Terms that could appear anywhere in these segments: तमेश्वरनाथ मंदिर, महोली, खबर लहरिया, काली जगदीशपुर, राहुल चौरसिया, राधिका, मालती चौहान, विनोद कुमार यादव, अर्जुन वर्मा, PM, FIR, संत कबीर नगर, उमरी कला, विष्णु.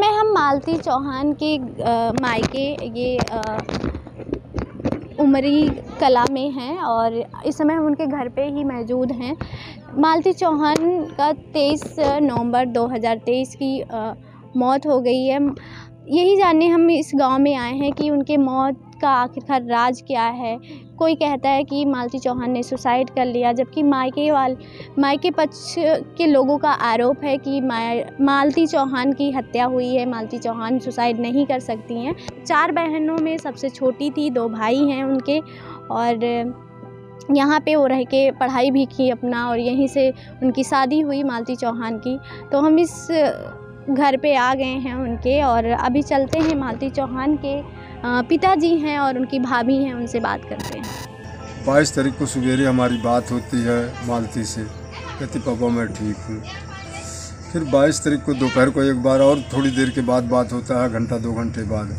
में हम मालती चौहान के मायके ये उमरी कला में हैं और इस समय हम उनके घर पे ही मौजूद हैं। मालती चौहान का 23 नवंबर 2023 की मौत हो गई है। यही जानने हम इस गांव में आए हैं कि उनके मौत का आखिरकार राज क्या है। कोई कहता है कि मालती चौहान ने सुसाइड कर लिया, जबकि मायके पक्ष के लोगों का आरोप है कि मालती चौहान की हत्या हुई है, मालती चौहान सुसाइड नहीं कर सकती हैं। 4 बहनों में सबसे छोटी थी, 2 भाई हैं उनके, और यहाँ पे वो रह के पढ़ाई भी की अपना और यहीं से उनकी शादी हुई मालती चौहान की। तो हम इस घर पे आ गए हैं उनके और अभी चलते हैं, मालती चौहान के पिताजी हैं और उनकी भाभी हैं, उनसे बात करते हैं। 22 तारीख को सवेरे हमारी बात होती है मालती से, कहती पापा मैं ठीक हूँ। फिर 22 तारीख को दोपहर को एक बार और थोड़ी देर के बाद बात होता है, घंटा 2 घंटे बाद।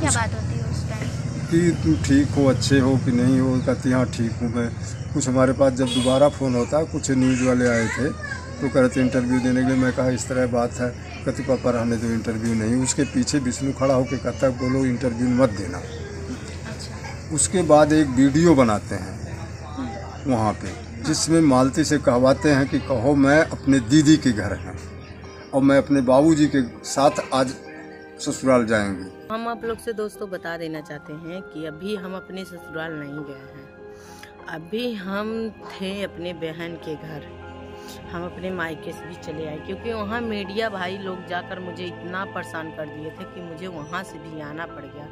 क्या बात होती है उस टाइम? कि तुम ठीक हो, अच्छे हो कि नहीं हो? कहती हाँ ठीक हूँ मैं। कुछ हमारे पास जब दोबारा फ़ोन होता, कुछ न्यूज़ वाले आए थे तो कहते इंटरव्यू देने के लिए। मैं कहा इस तरह बात है। कहती पापा रहने दो इंटरव्यू नहीं। उसके पीछे विष्णु खड़ा होकर कहता है बोलो इंटरव्यू मत देना। उसके बाद एक वीडियो बनाते हैं वहाँ पे, जिसमें मालती से कहवाते हैं कि कहो मैं अपने दीदी के घर हैं और मैं अपने बाबूजी के साथ आज ससुराल जाएंगे। हम आप लोग से दोस्तों बता देना चाहते हैं कि अभी हम अपने ससुराल नहीं गए हैं, अभी हम थे अपने बहन के घर। हम अपने मायके से भी चले आए क्योंकि वहाँ मीडिया भाई लोग जाकर मुझे इतना परेशान कर दिए थे कि मुझे वहाँ से भी आना पड़ गया।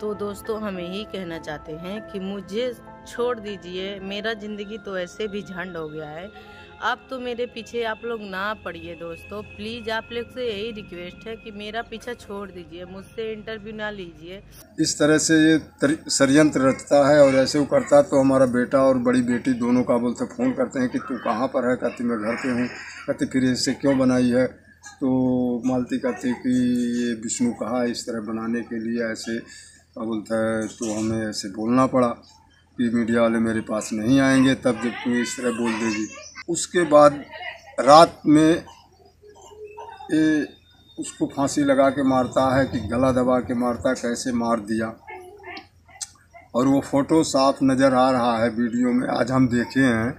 तो दोस्तों हम यही कहना चाहते हैं कि मुझे छोड़ दीजिए, मेरा ज़िंदगी तो ऐसे भी झंड हो गया है, अब तो मेरे पीछे आप लोग ना पड़िए। दोस्तों प्लीज़ आप लोग से यही रिक्वेस्ट है कि मेरा पीछा छोड़ दीजिए, मुझसे इंटरव्यू ना लीजिए। इस तरह से ये षड्यंत्र रचता है और ऐसे वो करता। तो हमारा बेटा और बड़ी बेटी दोनों का बोलते फ़ोन करते हैं कि तू कहाँ पर है? कहती मैं घर पे हूँ। कहती फिर ऐसे क्यों बनाई है? तो मालती कहती कि ये विष्णु कहा इस तरह बनाने के लिए ऐसे बोलता है। तो हमें ऐसे बोलना पड़ा कि मीडिया वाले मेरे पास नहीं आएंगे तब, जब तू इस तरह बोल देगी। उसके बाद रात में उसको फांसी लगा के मारता है कि गला दबा के मारता, कैसे मार दिया। और वो फ़ोटो साफ नज़र आ रहा है वीडियो में, आज हम देखे हैं,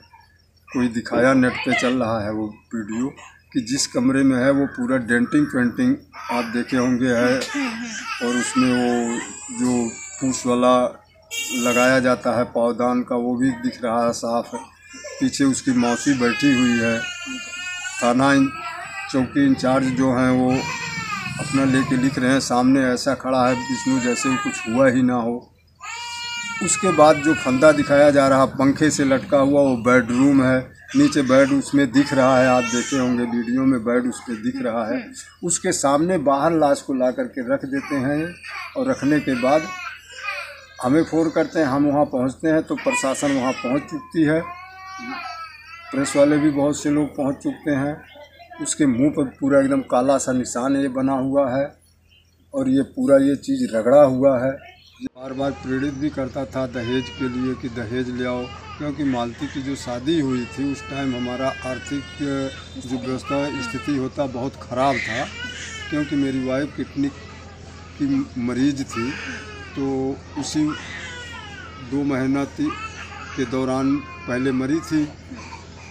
कोई दिखाया नेट पे चल रहा है वो वीडियो कि जिस कमरे में है वो पूरा डेंटिंग पेंटिंग आप देखे होंगे है। और उसमें वो जो फूस वाला लगाया जाता है पावदान का वो भी दिख रहा है साफ है। पीछे उसकी मौसी बैठी हुई है। थाना चौकी इंचार्ज जो हैं वो अपना लेके लिख रहे हैं, सामने ऐसा खड़ा है विष्णु जैसे कुछ हुआ ही ना हो। उसके बाद जो फंदा दिखाया जा रहा पंखे से लटका हुआ वो बेडरूम है, नीचे बेड उसमें दिख रहा है, आप देखे होंगे वीडियो में बेड उसमें दिख रहा है। उसके सामने बाहर लाश को ला करके रख देते हैं और रखने के बाद हमें फ़ोन करते हैं। हम वहाँ पहुँचते हैं तो प्रशासन वहाँ पहुँच चुकी है, प्रेस वाले भी बहुत से लोग पहुंच चुके हैं। उसके मुंह पर पूरा एकदम काला सा निशान ये बना हुआ है और ये पूरा ये चीज़ रगड़ा हुआ है। बार बार प्रेरित भी करता था दहेज के लिए कि दहेज ले आओ, क्योंकि मालती की जो शादी हुई थी उस टाइम हमारा आर्थिक जो व्यवस्था स्थिति होता बहुत ख़राब था, क्योंकि मेरी वाइफ किडनी की मरीज थी। तो उसी 2 महीना के दौरान पहले मरी थी।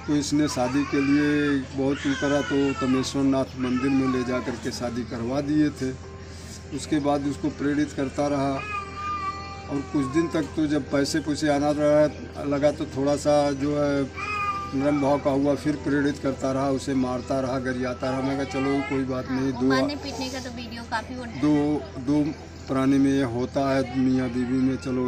तो इसने शादी के लिए बहुत ही करा तो तमेश्वरनाथ मंदिर में ले जा करके शादी करवा दिए थे। उसके बाद उसको प्रेरित करता रहा और कुछ दिन तक तो जब पैसे आना लगा तो थोड़ा सा जो है नरम भाव का हुआ, फिर प्रेरित करता रहा, उसे मारता रहा, गरियाता रहा। मैं कहा चलो कोई बात नहीं, दो पुराने में ये होता है मियाँ बीवी में, चलो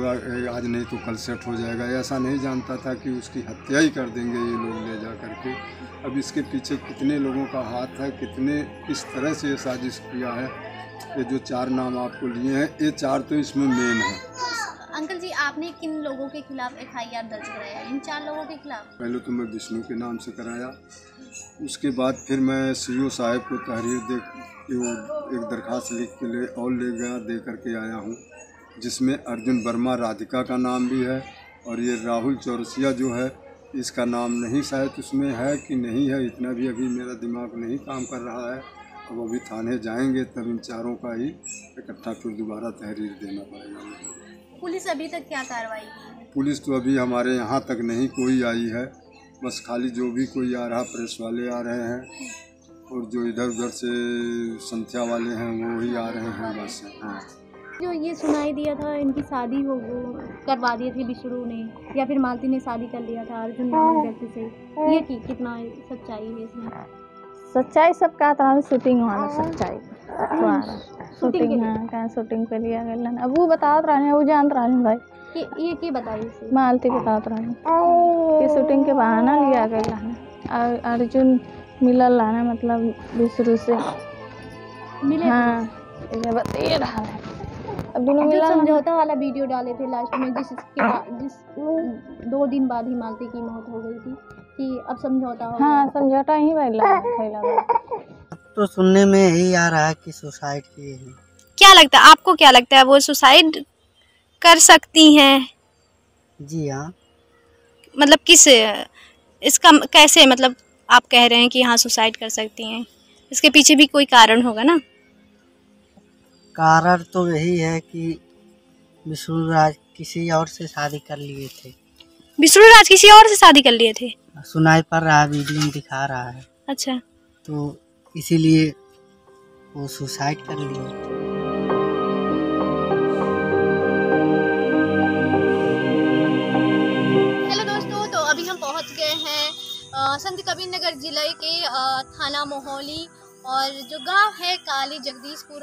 आज नहीं तो कल सेट हो जाएगा। ऐसा नहीं जानता था कि उसकी हत्या ही कर देंगे ये लोग ले जा करके। अब इसके पीछे कितने लोगों का हाथ है, कितने किस तरह से ये साजिश किया है। ये जो 4 नाम आपको लिए हैं ये 4 तो इसमें मेन है। अंकल जी आपने किन लोगों के खिलाफ FIR दर्ज कराया इन 4 लोगों के खिलाफ? पहले तो मैं विष्णु के नाम से कराया, उसके बाद फिर मैं CO साहब को तहरीर दे एक दरख्वास्त लिख के ले और ले गया, दे करके आया हूँ, जिसमें अर्जुन वर्मा राधिका का नाम भी है और ये राहुल चौरसिया जो है इसका नाम नहीं शायद उसमें है कि नहीं है, इतना भी अभी मेरा दिमाग नहीं काम कर रहा है। अब अभी थाने जाएंगे तब इन चारों का ही इकट्ठा फिर दोबारा तहरीर देना पड़ेगा। पुलिस अभी तक क्या कार्रवाई की? पुलिस तो अभी हमारे यहाँ तक नहीं कोई आई है, बस खाली जो भी कोई आ रहा प्रेस वाले आ रहे हैं और जो इधर उधर से संख्या वाले हैं वो ही आ रहे हैं बस। हाँ, जो ये सुनाई दिया था इनकी शादी हो करवा दी थी विष्णु ने या फिर मालती ने शादी कर लिया था अर्जुन व्यक्ति से, ये ठीक कितना सच्चाई है इसमें? सच्चाई सबका तरह शूटिंग हुआ सच्चाई शूटिंग है, शूटिंग पे लिया गया। अब वो बताओ रहा वो जानते रहा भाई कि ये की बताई मालती बताते रहा ये शूटिंग के बहाना लिया गया अर्जुन मिलल लाना मतलब विष्णु से मिले। हाँ बता रहा है समझौता वाला वीडियो डाले थे लास्ट में जिस 2 दिन बाद ही मालती की मौत हो गई थी कि अब समझौता हो। हाँ समझौता ही वाला तो सुनने में यही आ रहा है कि सुसाइड की है। क्या लगता है आपको, क्या लगता है वो सुसाइड कर सकती हैं? जी हाँ, मतलब किस इसका कैसे मतलब आप कह रहे हैं कि हाँ सुसाइड कर सकती हैं, इसके पीछे भी कोई कारण होगा ना? कारण तो यही है कि विष्णु राज किसी और से शादी कर लिए थे। विष्णु राज किसी और से शादी कर लिए थे सुनाई पड़ रहा है, वीडियो में दिखा रहा है। अच्छा, तो इसीलिए वो सुसाइड कर लिए। संत कबीर नगर जिले के थाना महोली और जो गांव है काली जगदीशपुर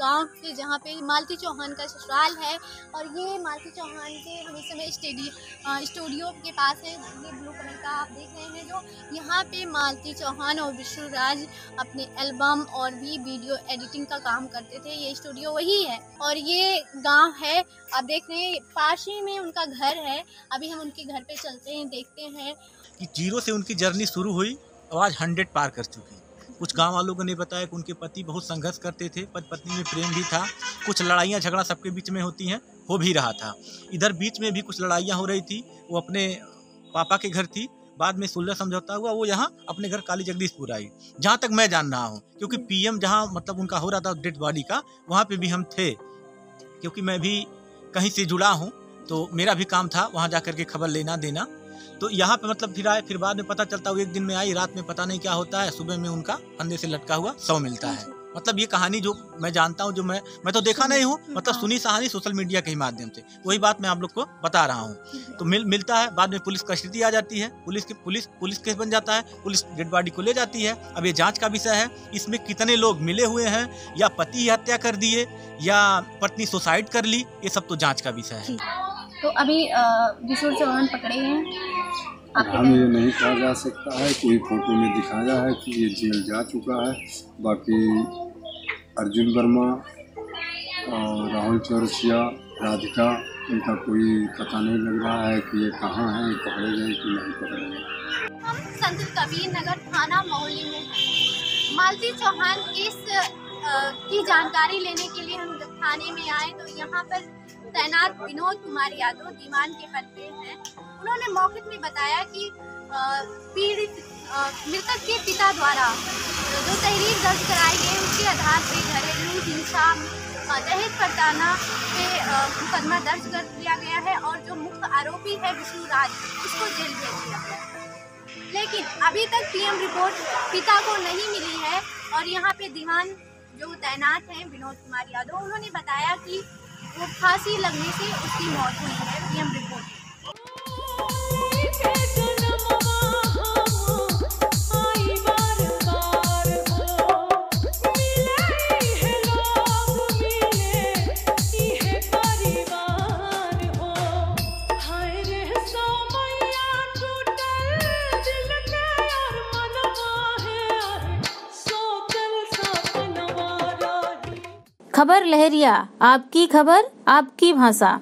गांव के, जहां पे मालती चौहान का ससुराल है और ये मालती चौहान के हम इस समय स्टूडियो के पास है। ये ब्लू कलर का आप देख रहे हैं, जो यहाँ पे मालती चौहान और विष्णु राज अपने एल्बम और भी वीडियो एडिटिंग का काम करते थे। ये स्टूडियो वही है और ये गाँव है। आप देख रहे हैं पास ही में उनका घर है। अभी हम उनके घर पर चलते हैं, देखते हैं कि 0 से उनकी जर्नी शुरू हुई और आज 100 पार कर चुकी। कुछ गांव वालों को नहीं बताया कि उनके पति बहुत संघर्ष करते थे, पति पत्नी में प्रेम भी था, कुछ लड़ाइयाँ झगड़ा सबके बीच में होती हैं, हो भी रहा था। इधर बीच में भी कुछ लड़ाइयाँ हो रही थी। वो अपने पापा के घर थी, बाद में सुलह समझौता हुआ, वो यहाँ अपने घर काली जगदीशपुर आई, जहाँ तक मैं जान रहा हूँ, क्योंकि PM जहाँ मतलब उनका हो रहा था डेड बॉडी का, वहाँ पर भी हम थे, क्योंकि मैं भी कहीं से जुड़ा हूँ तो मेरा भी काम था वहाँ जा के खबर लेना देना। तो यहाँ पे मतलब फिर आए, फिर बाद में पता चलता हुआ एक दिन में आई, रात में पता नहीं क्या होता है, सुबह में उनका फंदे से लटका हुआ शव मिलता है। मतलब ये कहानी जो मैं जानता हूँ, जो मैं तो देखा नहीं हूँ, मतलब सुनी सहानी सोशल मीडिया के माध्यम से, वही बात मैं आप लोग को बता रहा हूँ। तो मिलता है, बाद में पुलिस कस्टडी आ जाती है, पुलिस केस बन जाता है, पुलिस डेड बॉडी को ले जाती है। अब ये जाँच का विषय है, इसमें कितने लोग मिले हुए हैं, या पति हत्या कर दिए या पत्नी सुसाइड कर ली, ये सब तो जाँच का विषय है। तो अभी विष्णु चौहान पकड़े हैं, हम ये नहीं कहा जा सकता है, कोई फोटो में दिखाया है कि ये जेल जा चुका है। बाकी अर्जुन वर्मा और राहुल चौरसिया, राधिका, इनका कोई पता नहीं लग रहा है कि ये कहाँ है, पकड़े गए कि नहीं पकड़े गए। हम संत कबीर नगर थाना महोली में हैं। मालती चौहान की जानकारी लेने के लिए हम थाने में आए तो यहाँ पर तैनात विनोद कुमार यादव दीवान के पद पे हैं। उन्होंने मौके में बताया कि पीड़ित मृतक के पिता द्वारा जो तहरीर दर्ज कराई गई उसके आधार पे घरेलू हिंसा दहेज प्रताड़ना पे मुकदमा दर्ज कर दिया गया है और जो मुख्य आरोपी है विष्णु राज उसको जेल भेज दिया गया है। लेकिन अभी तक PM रिपोर्ट पिता को नहीं मिली है और यहाँ पे दीवान जो तैनात हैं विनोद कुमार यादव, उन्होंने बताया कि वो फांसी लगने से उसकी मौत हुई है। PM रिपोर्ट खबर लहरिया, आपकी खबर आपकी भाषा।